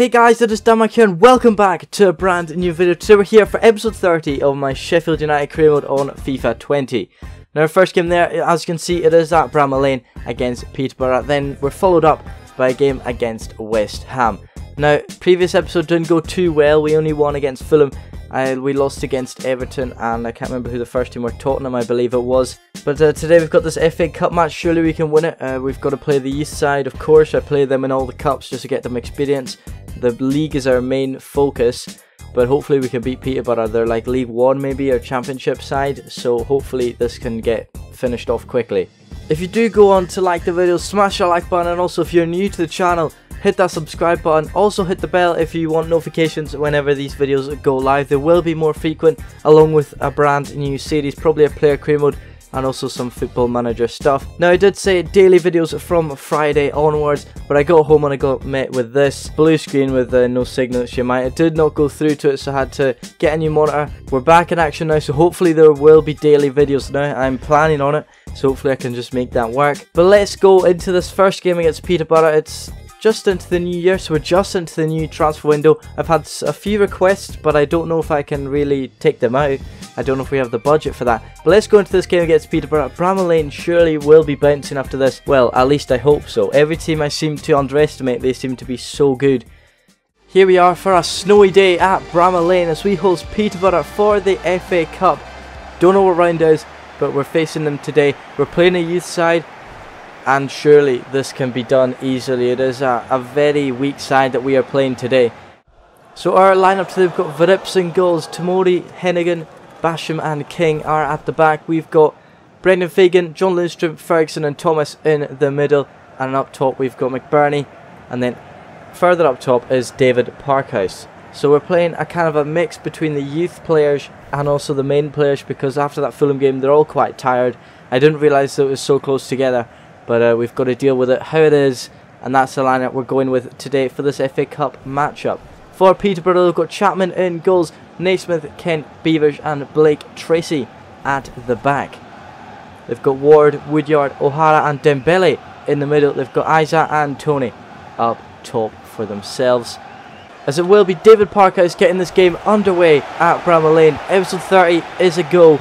Hey guys, it is Damak here and welcome back to a brand new video. Today we're here for episode 30 of my Sheffield United career mode on FIFA 20. Now our first game there, as you can see, it is at Bramall Lane against Peterborough. Then we're followed up by a game against West Ham. Now, previous episode didn't go too well. We only won against Fulham. We lost against Everton and I can't remember who the first team were, Tottenham I believe it was. But today we've got this FA Cup match, surely we can win it. We've got to play the youth side, of course. I play them in all the cups just to get them experience. The league is our main focus, but hopefully we can beat Peterborough. They're like League 1 maybe, or Championship side, so hopefully this can get finished off quickly. If you do go on to like the video, smash that like button, and also if you're new to the channel, hit that subscribe button. Also hit the bell if you want notifications whenever these videos go live. They will be more frequent, along with a brand new series, probably a player career mode and also some football manager stuff. Now I did say daily videos from Friday onwards, but I got home and I got met with this blue screen with no signal. It did not go through to it, so I had to get a new monitor. We're back in action now, so hopefully there will be daily videos now. I'm planning on it, so hopefully I can just make that work. But let's go into this first game against Peterborough. It's just into the new year, so we're just into the new transfer window. I've had a few requests, but I don't know if I can really take them out. I don't know if we have the budget for that. But let's go into this game against Peterborough. Bramall Lane surely will be bouncing after this. Well, at least I hope so. Every team I seem to underestimate, they seem to be so good. Here we are for a snowy day at Bramall Lane as we host Peterborough for the FA Cup. Don't know what round it is, but we're facing them today. We're playing a youth side. And surely this can be done easily. It is a very weak side that we are playing today. So our lineup today, we've got Verrips and goals. Tomori, Heneghan, Basham and King are at the back. We've got Brendan Fagan, John Lundstram, Ferguson and Thomas in the middle. And up top we've got McBurnie. And then further up top is David Parkhouse. So we're playing a kind of a mix between the youth players and also the main players, because after that Fulham game they're all quite tired. I didn't realise that it was so close together. But we've got to deal with it how it is, and that's the lineup we're going with today for this FA Cup matchup. For Peterborough, we've got Chapman in goals, Naismith, Kent, Beavers, and Blake Tracy at the back. They've got Ward, Woodyard, O'Hara, and Dembele in the middle. They've got Isaac and Tony up top for themselves. As it will be David Parkhouse getting this game underway at Bramall Lane. Episode 30 is a goal,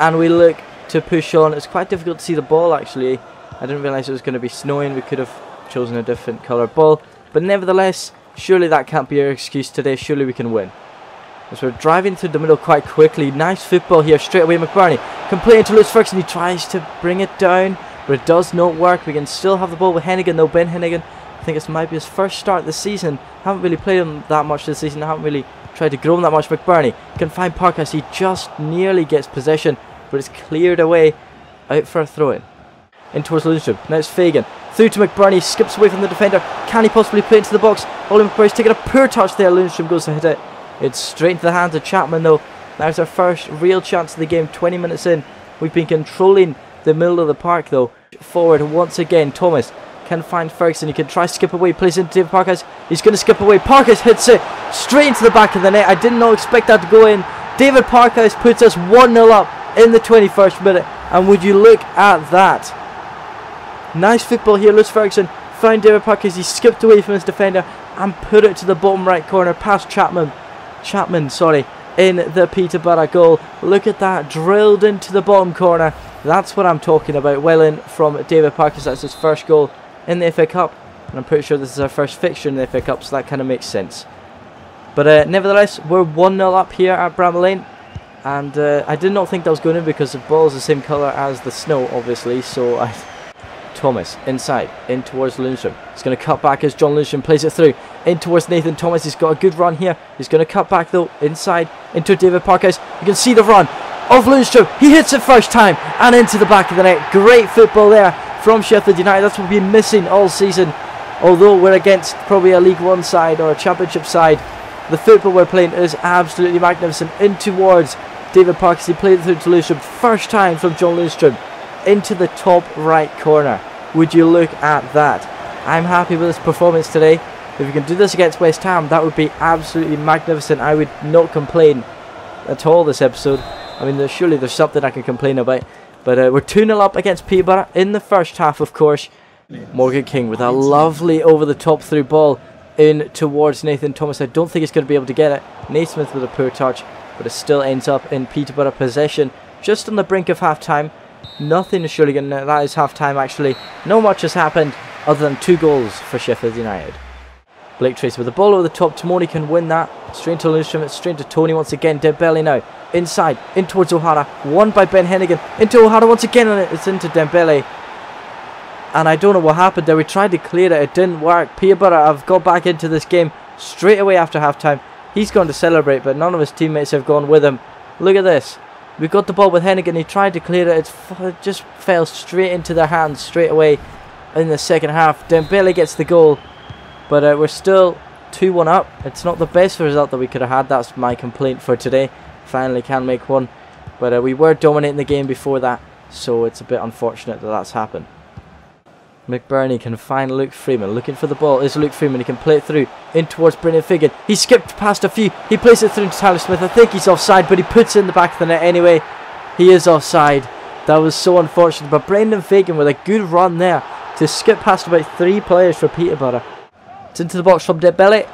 and we look to push on. It's quite difficult to see the ball actually. I didn't realise it was going to be snowing. We could have chosen a different colour ball. But nevertheless, surely that can't be our excuse today. Surely we can win. As we're driving through the middle quite quickly. Nice football here. Straight away McBurnie. Completing to Lewis Ferguson. He tries to bring it down, but it does not work. We can still have the ball with Heneghan though. Ben Heneghan. I think this might be his first start this season. I haven't really played him that much this season. I haven't really tried to grow him that much. McBurnie can find Parkhouse. He just nearly gets possession, but it's cleared away. Out for a throw-in. In towards Lundstram. Now it's Fagan. Through to McBurnie. Skips away from the defender. Can he possibly play into the box? Ollie McBurnie's taking a poor touch there. Lundstram goes to hit it. It's straight into the hands of Chapman though. That's our first real chance of the game. 20 minutes in. We've been controlling the middle of the park though. Forward once again. Thomas can find Ferguson. He can try to skip away. Plays into David Parkhouse. He's going to skip away. Parkhouse hits it straight into the back of the net. I did not expect that to go in. David Parkhouse puts us 1-0 up in the 21st minute. And would you look at that? Nice football here. Lewis Ferguson found David Parkhouse. He skipped away from his defender and put it to the bottom right corner past Chapman. In the Peterborough goal. Look at that. Drilled into the bottom corner. That's what I'm talking about. Well in from David Parkhouse. That's his first goal in the FA Cup. And I'm pretty sure this is our first fixture in the FA Cup, so that kind of makes sense. But nevertheless, we're 1-0 up here at Bramall Lane. And I did not think that was going in because the ball is the same colour as the snow, obviously. So I... Thomas inside, in towards Lundstram. He's going to cut back as John Lundstram plays it through. In towards Nathan Thomas. He's got a good run here. He's going to cut back though. Inside, into David Parkhouse. You can see the run of Lundstram. He hits it first time and into the back of the net. Great football there from Sheffield United. That's what we've been missing all season. Although we're against probably a League 1 side or a Championship side, the football we're playing is absolutely magnificent. In towards David Parkhouse. He played it through to Lundstram. First time from John Lundstram. Into the top right corner. Would you look at that? I'm happy with this performance today. If we can do this against West Ham, that would be absolutely magnificent. I would not complain at all this episode. I mean, surely there's something I can complain about. But we're 2-0 up against Peterborough in the first half, of course. Morgan King with a lovely over-the-top through ball. in towards Nathan Thomas. I don't think he's going to be able to get it. Naismith with a poor touch, but it still ends up in Peterborough possession. Just on the brink of half-time. Nothing is surely going to... That is half-time, actually. Not much has happened other than 2 goals for Sheffield United. Blake Tracy with the ball over the top. Tomori can win that. Straight to Lundstram. Straight to Tony once again. Dembele now. Inside. In towards O'Hara. Won by Ben Heneghan. Into O'Hara once again. And it's into Dembele. And I don't know what happened there. We tried to clear it. It didn't work. Peterborough have got back into this game straight away after half-time. He's gone to celebrate, but none of his teammates have gone with him. Look at this. We got the ball with Heneghan. He tried to clear it. It just fell straight into their hands straight away in the second half. Dembele gets the goal. But we're still 2-1 up. It's not the best result that we could have had. That's my complaint for today. Finally can make one. But we were dominating the game before that. So it's a bit unfortunate that that's happened. McBurnie can find Luke Freeman, looking for the ball. Is Luke Freeman, he can play it through, in towards Brendan Fagan. He skipped past a few, he plays it through to Tyler Smith. I think he's offside, but he puts it in the back of the net anyway. He is offside. That was so unfortunate, but Brendan Fagan with a good run there to skip past about 3 players for Peterborough. It's into the box from Dembele,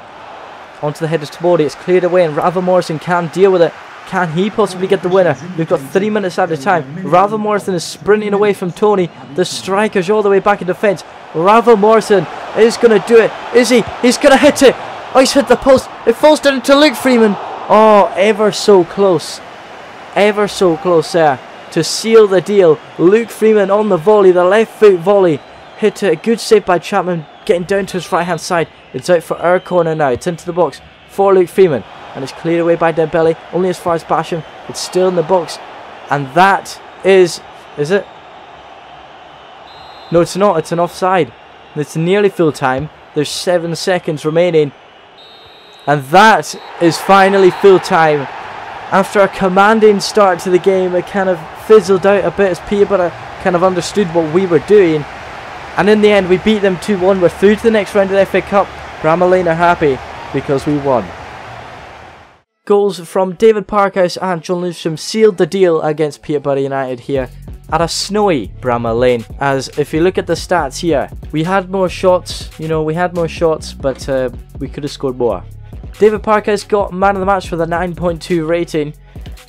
onto the head of Tomori. It's cleared away and Ravel Morrison can deal with it. Can he possibly get the winner? We've got 3 minutes at a time. Ravel Morrison is sprinting away from Tony. The striker's all the way back in defence. Ravel Morrison is going to do it. Is he? He's going to hit it. Oh, he's hit the post. It falls down to Luke Freeman. Oh, ever so close. Ever so close there. To seal the deal. Luke Freeman on the volley. The left foot volley. Hit it. A good save by Chapman. Getting down to his right hand side. It's out for our corner now. It's into the box for Luke Freeman. And it's cleared away by Dembele, only as far as Basham. It's still in the box. And that is it? No, it's not. It's an offside. It's nearly full time. There's 7 seconds remaining. And that is finally full time. After a commanding start to the game, it kind of fizzled out a bit as Peterborough kind of understood what we were doing. And in the end, we beat them 2-1. We're through to the next round of the FA Cup. Bramall Lane are happy because we won. Goals from David Parkhouse and John Lundstram sealed the deal against Peterborough United here at a snowy Bramall Lane. As if you look at the stats here, we had more shots, but we could have scored more. David Parkhouse got man of the match with a 9.2 rating.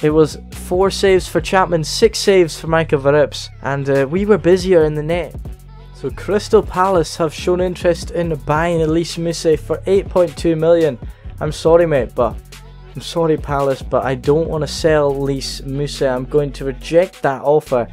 It was 4 saves for Chapman, 6 saves for Michael Verrips, and we were busier in the net. So Crystal Palace have shown interest in buying Lys Mousset for 8.2 million. I'm sorry, mate, but... I'm sorry, Palace, but I don't want to sell Lys Mousset. I'm going to reject that offer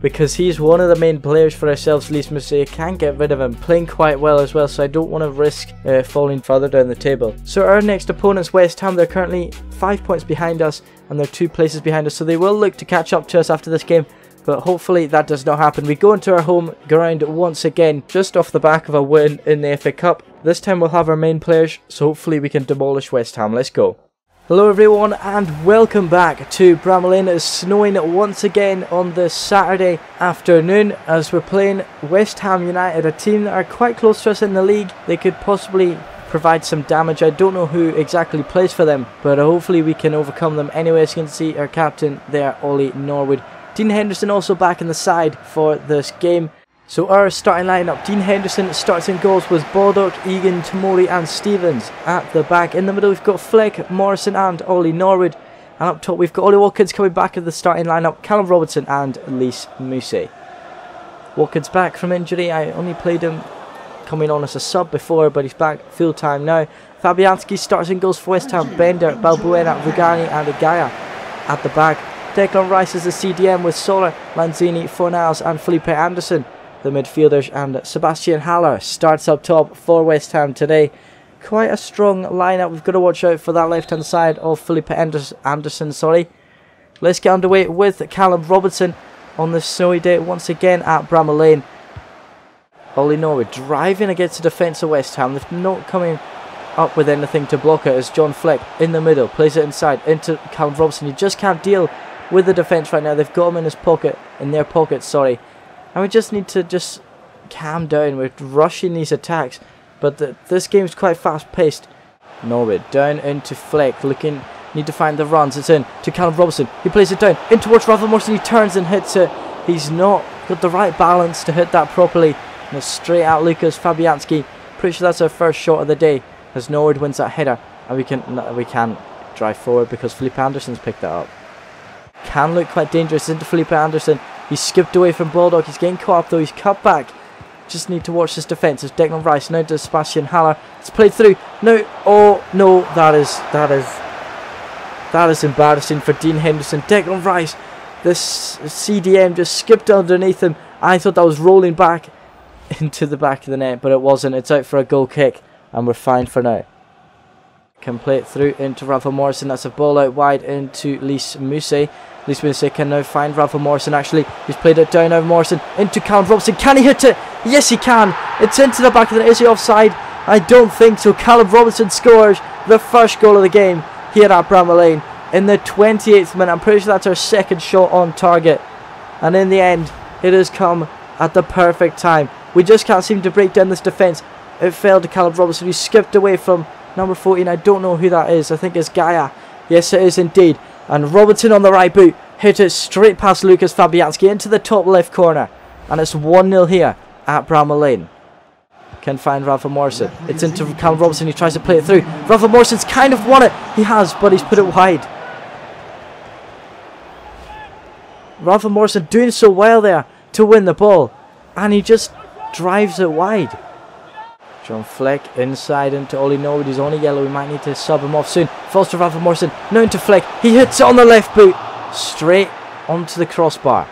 because he's one of the main players for ourselves, Lys Mousset. Can't get rid of him. Playing quite well as well, so I don't want to risk falling further down the table. So our next opponent's West Ham. They're currently 5 points behind us and they're 2 places behind us. So they will look to catch up to us after this game, but hopefully that does not happen. We go into our home ground once again, just off the back of a win in the FA Cup. This time we'll have our main players, so hopefully we can demolish West Ham. Let's go. Hello everyone and welcome back to Bramall Lane. It is snowing once again on this Saturday afternoon as we're playing West Ham United, a team that are quite close to us in the league. They could possibly provide some damage. I don't know who exactly plays for them, but hopefully we can overcome them. Anyway, as you can see, our captain there, Ollie Norwood. Dean Henderson also back in the side for this game. So our starting lineup, Dean Henderson starts in goals with Baldock, Egan, Tomori and Stevens at the back. In the middle we've got Fleck, Morrison and Ollie Norwood. And up top we've got Ollie Watkins coming back in the starting lineup, Callum Robertson and Lys Mousset. Watkins back from injury. I only played him coming on as a sub before, but he's back full time now. Fabianski starts in goals for West Ham, Bender, Balbuena, Rugani and Agaya at the back. Declan Rice is the CDM with Soler, Lanzini, Fornals and Felipe Anderson. The midfielders, and Sebastian Haller starts up top for West Ham today. Quite a strong lineup. We've got to watch out for that left hand side of Felipe Anderson. Let's get underway with Callum Robertson on this snowy day once again at Bramall Lane. Ollie Norwood driving against the defence of West Ham. They're not coming up with anything to block it as John Fleck in the middle plays it inside into Callum Robertson. He just can't deal with the defence right now. They've got him in his pocket, in their pocket, sorry. And we just need to just calm down. We're rushing these attacks. But this game's quite fast paced. Norwood down into Fleck. Looking, need to find the runs. It's in to Callum Robertson. He plays it down. In towards Ravel Morrison. He turns and hits it. He's not got the right balance to hit that properly. And it's straight out Lucas Fabianski. Pretty sure that's our first shot of the day. as Norwood wins that header, and we can't drive forward because Felipe Anderson's picked that up. Can look quite dangerous into Felipe Anderson. He's skipped away from Baldock. He's getting caught up though. He's cut back. Just need to watch this defence as Declan Rice now to Sebastian Haller. It's played through. No, oh no, that is embarrassing for Dean Henderson. Declan Rice, this CDM just skipped underneath him. I thought that was rolling back into the back of the net, but it wasn't. It's out for a goal kick, and we're fine for now. Can play it through into Ravel Morrison. That's a ball out wide into Lys Mousset. Lys Mousset can now find Ravel Morrison. Actually, he's played it down now. Morrison into Callum Robertson. Can he hit it? Yes, he can. It's into the back of the net. Is he offside? I don't think so. Callum Robertson scores the first goal of the game here at Bramall Lane in the 28th minute. I'm pretty sure that's our second shot on target, and in the end, it has come at the perfect time. We just can't seem to break down this defence. It fell to Callum Robertson, who skipped away from number 14. I don't know who that is. I think it's Gaia. Yes, it is indeed. And Robertson on the right boot hit it straight past Lucas Fabianski into the top left corner. And it's 1-0 here at Bramall Lane. Can find Ravel Morrison. It's into Callum Robertson. He tries to play it through. Ravel Morrison's kind of won it. He has, but he's put it wide. Ravel Morrison doing so well there to win the ball. And he just drives it wide. John Fleck inside into Ollie Norwood. He's on a yellow. We might need to sub him off soon. Falls to Ravel Morrison. Now into Fleck. He hits it on the left boot. Straight onto the crossbar.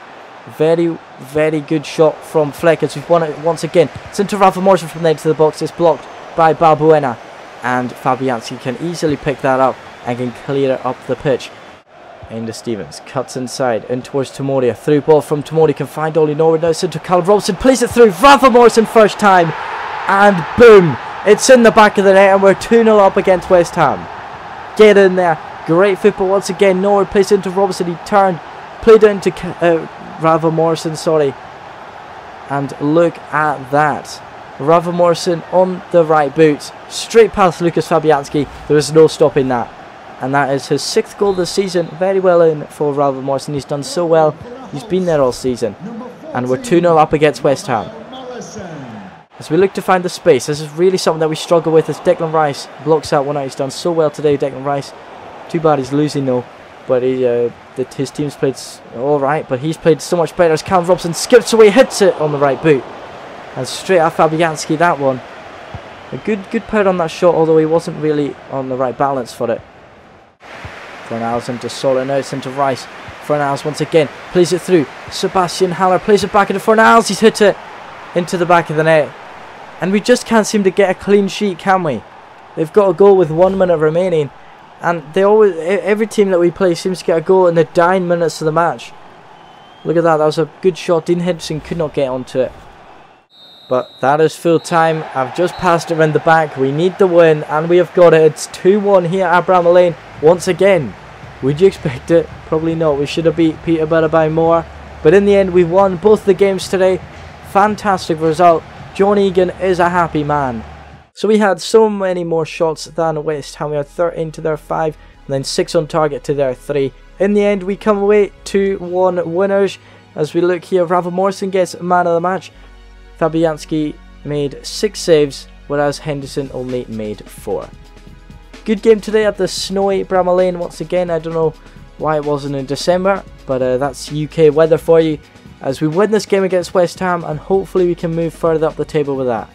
Very, very good shot from Fleck as we've won it once again. It's into Ravel Morrison from there to the box. It's blocked by Balbuena. And Fabianski can easily pick that up and can clear it up the pitch. Into Stevens, cuts inside, in towards Tomori, a through ball from Tomori, can find Ollie Norwood, now it's into Callum Robinson, plays it through, Ravel Morrison first time, and boom, it's in the back of the net, and we're 2-0 up against West Ham. Get in there, great football once again. Norwood plays it into Robinson, he turned, played it into Ravel Morrison, and look at that. Ravel Morrison on the right boot, straight past Lucas Fabianski, there is no stopping that. And that is his 6th goal this season. Very well in for Ravel Morrison. He's done so well. He's been there all season. And we're 2-0 up against West Ham. As we look to find the space, this is really something that we struggle with as Declan Rice blocks out one out. He's done so well today, Declan Rice. Too bad he's losing though. But he, his team's played alright, but he's played so much better as Callum Robinson skips away, hits it on the right boot. And straight at Fabianski, that one. A good power on that shot, although he wasn't really on the right balance for it. Fornals into Soler, now it's into Rice. Fornals once again plays it through. Sebastian Haller plays it back into Fornals. He's hit it into the back of the net. And we just can't seem to get a clean sheet, can we? They've got a goal with 1 minute remaining. And they always, every team that we play seems to get a goal in the dying minutes of the match. Look at that, that was a good shot. Dean Henderson could not get onto it. But that is full time. I've just passed it around the back. We need the win, and we have got it. It's 2-1 here at Bramall Lane. Once again, would you expect it? Probably not. We should have beat Peterborough by more. But in the end, we won both the games today. Fantastic result. John Egan is a happy man. So we had so many more shots than West Ham. We had 13 to their 5, and then 6 on target to their 3. In the end, we come away 2-1 winners. As we look here, Ravel Morrison gets man of the match. Fabianski made 6 saves, whereas Henderson only made 4. Good game today at the snowy Bramall Lane once again. I don't know why it wasn't in December, but that's UK weather for you. As we win this game against West Ham, and hopefully we can move further up the table with that.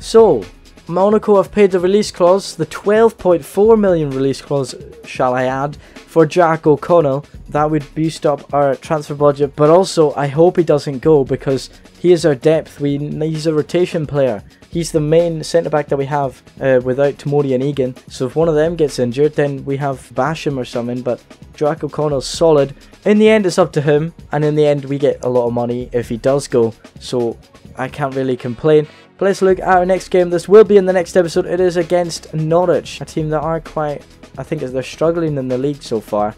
So, Monaco have paid the release clause, the 12.4 million release clause, shall I add, for Jack O'Connell. That would boost up our transfer budget, but also I hope he doesn't go because he is our depth. He's a rotation player. He's the main centre-back that we have without Tomori and Egan. So if one of them gets injured, then we have Basham or something. But Jack O'Connell's solid. In the end, it's up to him. And in the end, we get a lot of money if he does go. So I can't really complain. But let's look at our next game. This will be in the next episode. It is against Norwich, a team that are quite... I think they're struggling in the league so far.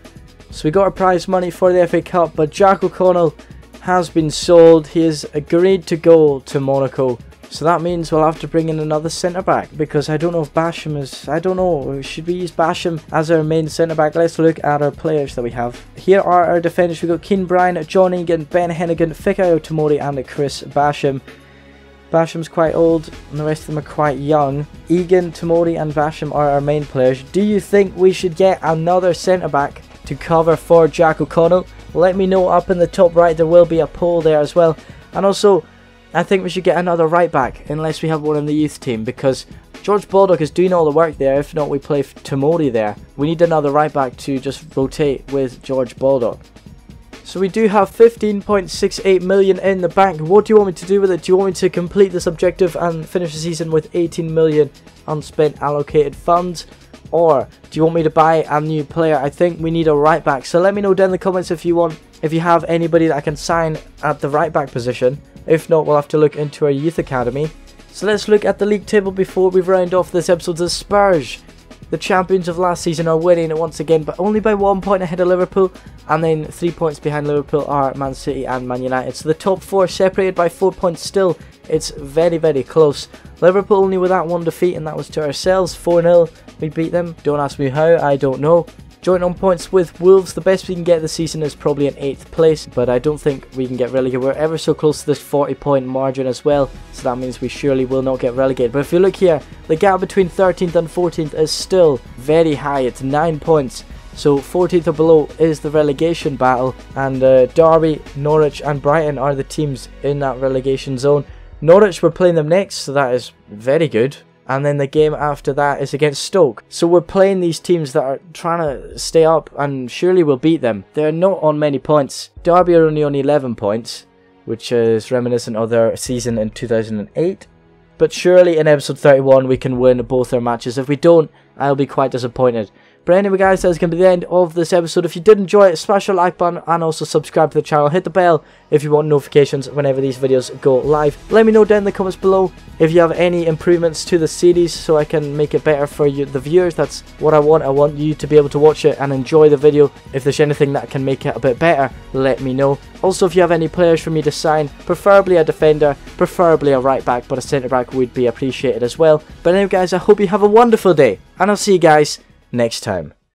So we got our prize money for the FA Cup. But Jack O'Connell has been sold. He has agreed to go to Monaco. So that means we'll have to bring in another centre-back, because I don't know if Basham is... I don't know. Should we use Basham as our main centre-back? Let's look at our players that we have. Here are our defenders. We've got Keane Bryan, John Egan, Ben Heneghan, Fikayo Tomori and Chris Basham. Basham's quite old and the rest of them are quite young. Egan, Tomori and Basham are our main players. Do you think we should get another centre-back to cover for Jack O'Connell? Let me know up in the top right, there will be a poll there as well. And also, I think we should get another right-back unless we have one in the youth team, because George Baldock is doing all the work there. If not, we play Tomori there. We need another right-back to just rotate with George Baldock. So we do have 15.68 million in the bank. What do you want me to do with it? Do you want me to complete this objective and finish the season with 18 million unspent allocated funds? Or do you want me to buy a new player? I think we need a right back. So let me know down in the comments if you have anybody that I can sign at the right back position. If not, we'll have to look into our youth academy. So let's look at the league table before we round off this episode. The Spurs, the champions of last season, are winning it once again, but only by 1 point ahead of Liverpool, and then 3 points behind Liverpool are Man City and Man United. So the top four separated by 4 points still. It's very, very close. Liverpool only with that one defeat, and that was to ourselves, 4-0. We beat them. Don't ask me how, I don't know. Joint on points with Wolves. The best we can get this season is probably an 8th place, but I don't think we can get relegated. We're ever so close to this 40-point margin as well, so that means we surely will not get relegated. But if you look here, the gap between 13th and 14th is still very high. It's 9 points. So 14th or below is the relegation battle, and Derby, Norwich and Brighton are the teams in that relegation zone. Norwich, we're playing them next, so that is very good. And then the game after that is against Stoke. So we're playing these teams that are trying to stay up, and surely we'll beat them. They're not on many points. Derby are only on 11 points, which is reminiscent of their season in 2008. But surely in episode 31 we can win both our matches. If we don't, I'll be quite disappointed. But anyway guys, that's going to be the end of this episode. If you did enjoy it, smash the like button and also subscribe to the channel. Hit the bell if you want notifications whenever these videos go live. Let me know down in the comments below if you have any improvements to the series so I can make it better for you, the viewers. That's what I want. I want you to be able to watch it and enjoy the video. If there's anything that can make it a bit better, let me know. Also, if you have any players for me to sign, preferably a defender, preferably a right back, but a centre back would be appreciated as well. But anyway guys, I hope you have a wonderful day, and I'll see you guys next time.